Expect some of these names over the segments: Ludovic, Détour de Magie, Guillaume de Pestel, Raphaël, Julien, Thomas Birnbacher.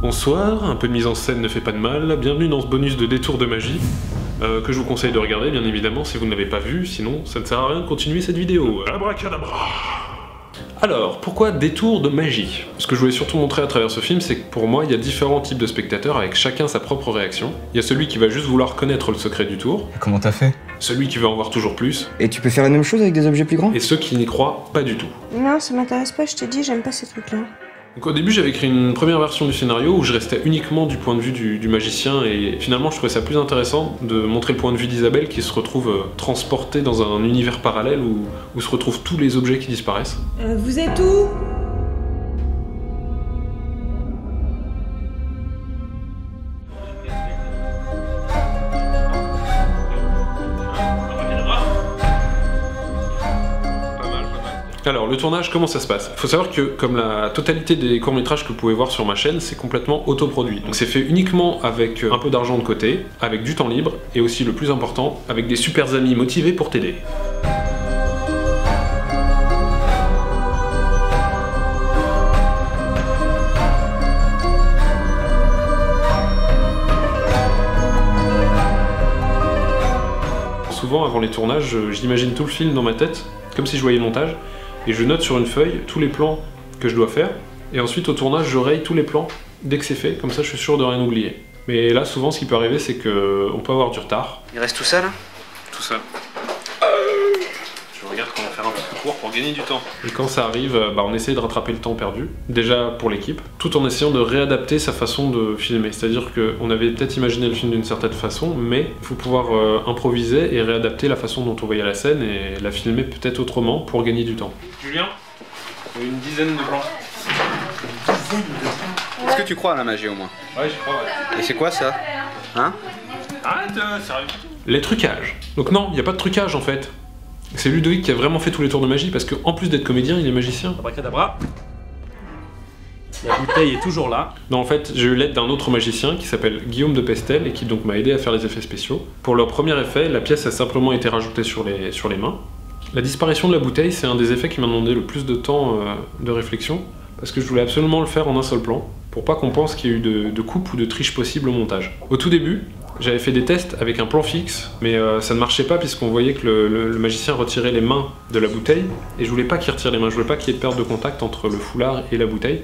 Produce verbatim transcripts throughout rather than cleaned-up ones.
Bonsoir, un peu de mise en scène ne fait pas de mal, bienvenue dans ce bonus de Détour de Magie, euh, que je vous conseille de regarder bien évidemment si vous ne l'avez pas vu, sinon ça ne sert à rien de continuer cette vidéo. Abracadabra. Alors, pourquoi Détour de Magie? Ce que je voulais surtout montrer à travers ce film, c'est que pour moi, il y a différents types de spectateurs avec chacun sa propre réaction. Il y a celui qui va juste vouloir connaître le secret du tour. Comment t'as fait? Celui qui veut en voir toujours plus. Et tu peux faire la même chose avec des objets plus grands? Et ceux qui n'y croient pas du tout. Non, ça m'intéresse pas, je te dis, j'aime pas ces trucs-là. Donc au début, j'avais écrit une première version du scénario où je restais uniquement du point de vue du, du magicien, et finalement je trouvais ça plus intéressant de montrer le point de vue d'Isabelle qui se retrouve euh, transportée dans un univers parallèle où, où se retrouvent tous les objets qui disparaissent. Euh, vous êtes où? Alors, le tournage, comment ça se passe? Faut savoir que, comme la totalité des courts-métrages que vous pouvez voir sur ma chaîne, c'est complètement autoproduit. Donc c'est fait uniquement avec un peu d'argent de côté, avec du temps libre, et aussi, le plus important, avec des super amis motivés pour t'aider. Souvent, avant les tournages, j'imagine tout le film dans ma tête, comme si je voyais le montage. Et je note sur une feuille tous les plans que je dois faire, et ensuite au tournage je raye tous les plans dès que c'est fait, comme ça je suis sûr de rien oublier. Mais là souvent ce qui peut arriver c'est qu'on peut avoir du retard. Il reste tout ça là? Tout ça. Je regarde qu'on va faire un petit peu court pour gagner du temps. Et quand ça arrive, bah, on essaie de rattraper le temps perdu, déjà pour l'équipe, tout en essayant de réadapter sa façon de filmer. C'est-à-dire qu'on avait peut-être imaginé le film d'une certaine façon, mais il faut pouvoir euh, improviser et réadapter la façon dont on voyait la scène et la filmer peut-être autrement pour gagner du temps. Julien, une dizaine de plans. Une dizaine de plans. Est-ce que tu crois à la magie au moins? Ouais, j'y crois, ouais. Et c'est quoi ça? Hein? Arrête, sérieux. Les trucages. Donc non, il n'y a pas de trucage en fait. C'est Ludovic qui a vraiment fait tous les tours de magie parce qu'en plus d'être comédien, il est magicien. Abracadabra. La bouteille est toujours là. Non, en fait, j'ai eu l'aide d'un autre magicien qui s'appelle Guillaume de Pestel et qui donc m'a aidé à faire les effets spéciaux. Pour leur premier effet, la pièce a simplement été rajoutée sur les, sur les mains. La disparition de la bouteille, c'est un des effets qui m'a demandé le plus de temps euh, de réflexion parce que je voulais absolument le faire en un seul plan pour pas qu'on pense qu'il y ait eu de, de coupe ou de triche possible au montage. Au tout début, j'avais fait des tests avec un plan fixe, mais euh, ça ne marchait pas puisqu'on voyait que le, le, le magicien retirait les mains de la bouteille, et je voulais pas qu'il retire les mains, je voulais pas qu'il y ait de perte de contact entre le foulard et la bouteille.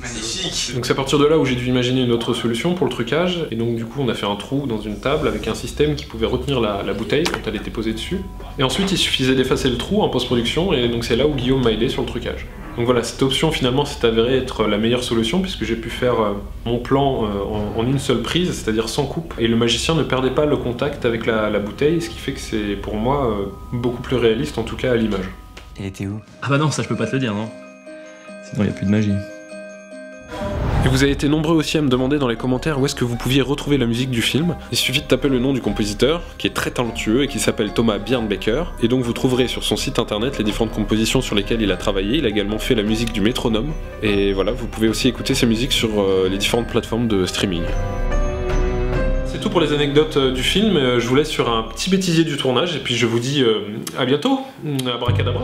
Magnifique. Donc c'est à partir de là où j'ai dû imaginer une autre solution pour le trucage, et donc du coup on a fait un trou dans une table avec un système qui pouvait retenir la, la bouteille quand elle était posée dessus, et ensuite il suffisait d'effacer le trou en post-production, et donc c'est là où Guillaume m'a aidé sur le trucage. Donc voilà, cette option finalement s'est avérée être la meilleure solution puisque j'ai pu faire euh, mon plan euh, en, en une seule prise, c'est-à-dire sans coupe, et le magicien ne perdait pas le contact avec la, la bouteille, ce qui fait que c'est pour moi euh, beaucoup plus réaliste, en tout cas à l'image. Il était où? Ah bah non, ça je peux pas te le dire, non. Sinon il n'y a plus de magie. Et vous avez été nombreux aussi à me demander dans les commentaires où est-ce que vous pouviez retrouver la musique du film. Il suffit de taper le nom du compositeur, qui est très talentueux et qui s'appelle Thomas Birnbacher, et donc vous trouverez sur son site internet les différentes compositions sur lesquelles il a travaillé. Il a également fait la musique du Métronome, et voilà, vous pouvez aussi écouter ses musiques sur les différentes plateformes de streaming. C'est tout pour les anecdotes du film, je vous laisse sur un petit bêtisier du tournage, et puis je vous dis à bientôt, abracadabra.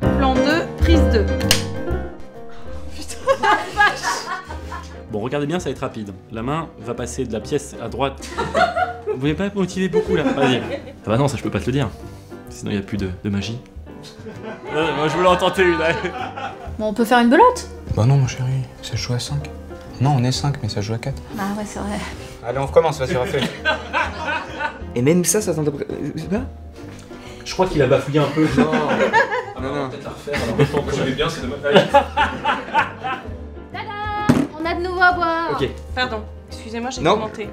Plan deux, prise deux. Bon, regardez bien, ça va être rapide. La main va passer de la pièce à droite. Vous voulez pas motiver beaucoup là? Vas-y. Ah bah non, ça je peux pas te le dire. Sinon il y a plus de, de magie. Euh, moi je voulais en tenter une. Allez. Bon, on peut faire une belote? Bah non, mon chéri, ça joue à cinq. Non, on est cinq, mais ça joue à quatre. Bah ouais, c'est vrai. Allez, on recommence, vas-y, Raphaël. Et même ça, ça t'entend. Je sais pas. Je crois qu'il a bafouillé un peu. Non, ah, non, non. On va peut-être la refaire. Alors, moi je bien, c'est dommage. De nouveau à boire. Ok. Pardon. Excusez-moi, j'ai commenté.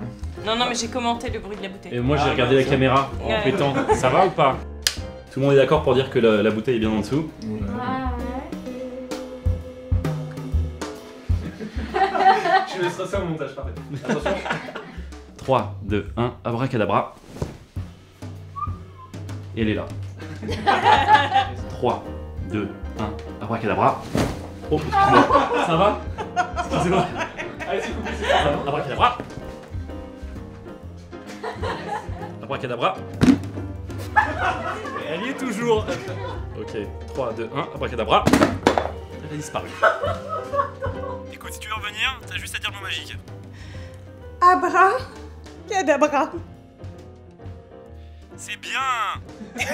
Non, non, mais j'ai commenté le bruit de la bouteille. Et moi, j'ai ah, regardé non, la caméra en ouais. pétant. Ça va ou pas? Tout le monde est d'accord pour dire que la, la bouteille est bien en dessous? Ouais. Je laisserai ça au montage, parfait. Attention. trois, deux, un, abracadabra. Et elle est là. trois, deux, un, abracadabra. Oh, excuse-moi. Ça va? C'est bon. Allez, c'est coupé, c'est bon. Abracadabra. Abracadabra. Et elle y est toujours. Ok, trois, deux, un, abracadabra. Elle a disparu. Écoute, si tu veux revenir, t'as juste à dire le mot magique. Abra cadabra. C'est bien.